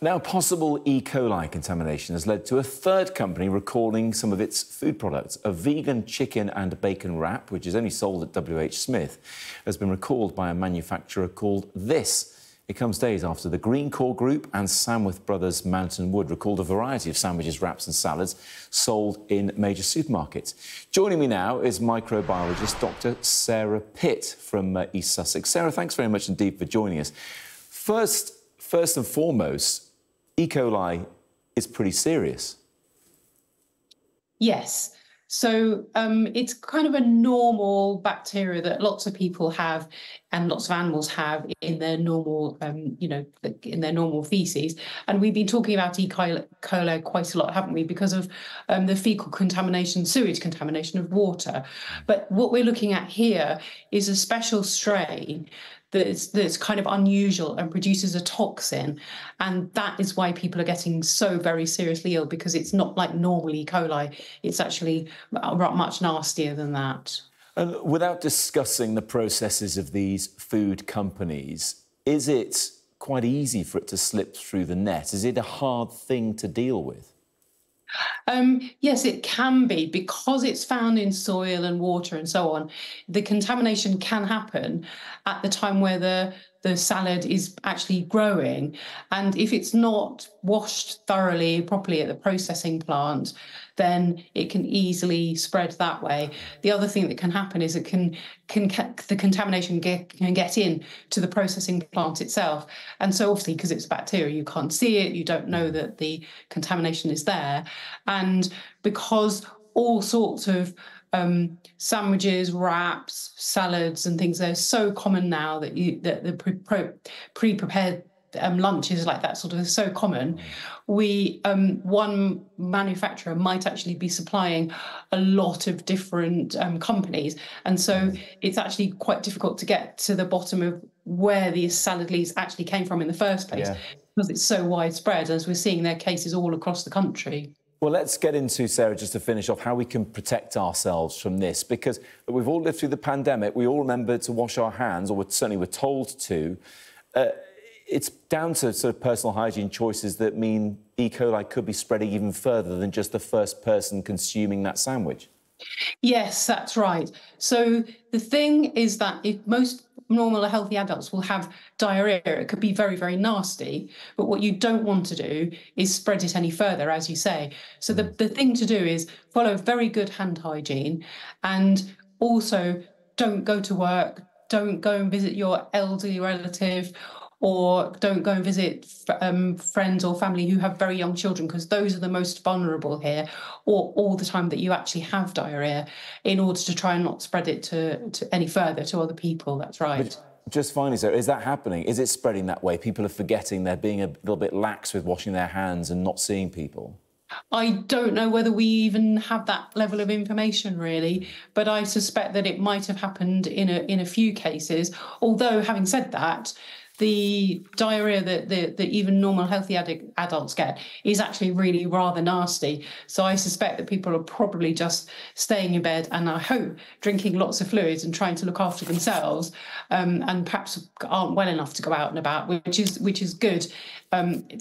Now, possible E. coli contamination has led to a third company recalling some of its food products. A vegan chicken and bacon wrap, which is only sold at WHSmith, has been recalled by a manufacturer called This. It comes days after the Greencore Group and Samworth Brothers Mountain Wood recalled a variety of sandwiches, wraps and salads sold in major supermarkets. Joining me now is microbiologist Dr. Sarah Pitt from East Sussex. Sarah, thanks very much indeed for joining us. First and foremost, E. coli is pretty serious. Yes. So it's kind of a normal bacteria that lots of people have and lots of animals have in their normal, in their normal feces. And we've been talking about E. coli quite a lot, haven't we, because of the faecal contamination, sewage contamination of water. But what we're looking at here is a special strain that's kind of unusual and produces a toxin. And that is why people are getting so very seriously ill, because it's not like normal E. coli. It's actually much nastier than that. And without discussing the processes of these food companies, is it quite easy for it to slip through the net? Is it a hard thing to deal with? Yes, it can be, because it's found in soil and water and so on. The contamination can happen at the time where the salad is actually growing. And if it's not washed thoroughly, properly at the processing plant, then it can easily spread that way. The other thing that can happen is it the contamination can get in to the processing plant itself. And so obviously, because it's bacteria, you can't see it, you don't know that the contamination is there. And because all sorts of sandwiches, wraps, salads and things, they're so common now that the pre-prepared lunches like that sort of is so common, we one manufacturer might actually be supplying a lot of different companies, and so it's actually quite difficult to get to the bottom of where these salad leaves actually came from in the first place, because it's so widespread, as we're seeing their cases all across the country. Well, let's get into, Sarah, just to finish off, how we can protect ourselves from this, because we've all lived through the pandemic. We all remember to wash our hands, or certainly were told to. It's down to sort of personal hygiene choices that mean E. coli could be spreading even further than just the first person consuming that sandwich. Yes, that's right. So the thing is that if most normal or healthy adults will have diarrhoea, it could be very, very nasty. But what you don't want to do is spread it any further, as you say. So the thing to do is follow very good hand hygiene, and also don't go to work, don't go and visit your elderly relative, or don't go and visit friends or family who have very young children, because those are the most vulnerable here, or all the time that you actually have diarrhoea, in order to try and not spread it to any further to other people. That's right. But just finally, Sarah, is that happening? Is it spreading that way? People are forgetting, they're being a little bit lax with washing their hands and not seeing people. I don't know whether we even have that level of information, really, but I suspect that it might have happened in a few cases. Although, having said that, the diarrhoea that even normal healthy adults get is actually really rather nasty. So I suspect that people are probably just staying in bed, and I hope drinking lots of fluids and trying to look after themselves, and perhaps aren't well enough to go out and about, which is good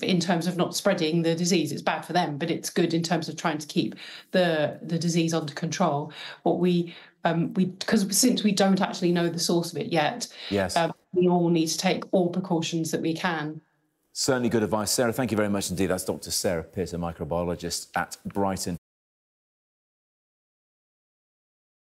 in terms of not spreading the disease. It's bad for them, but it's good in terms of trying to keep the disease under control. Because since we don't actually know the source of it yet, we all need to take all precautions that we can. Certainly good advice, Sarah. Thank you very much indeed. That's Dr. Sarah Pitt, a microbiologist at Brighton.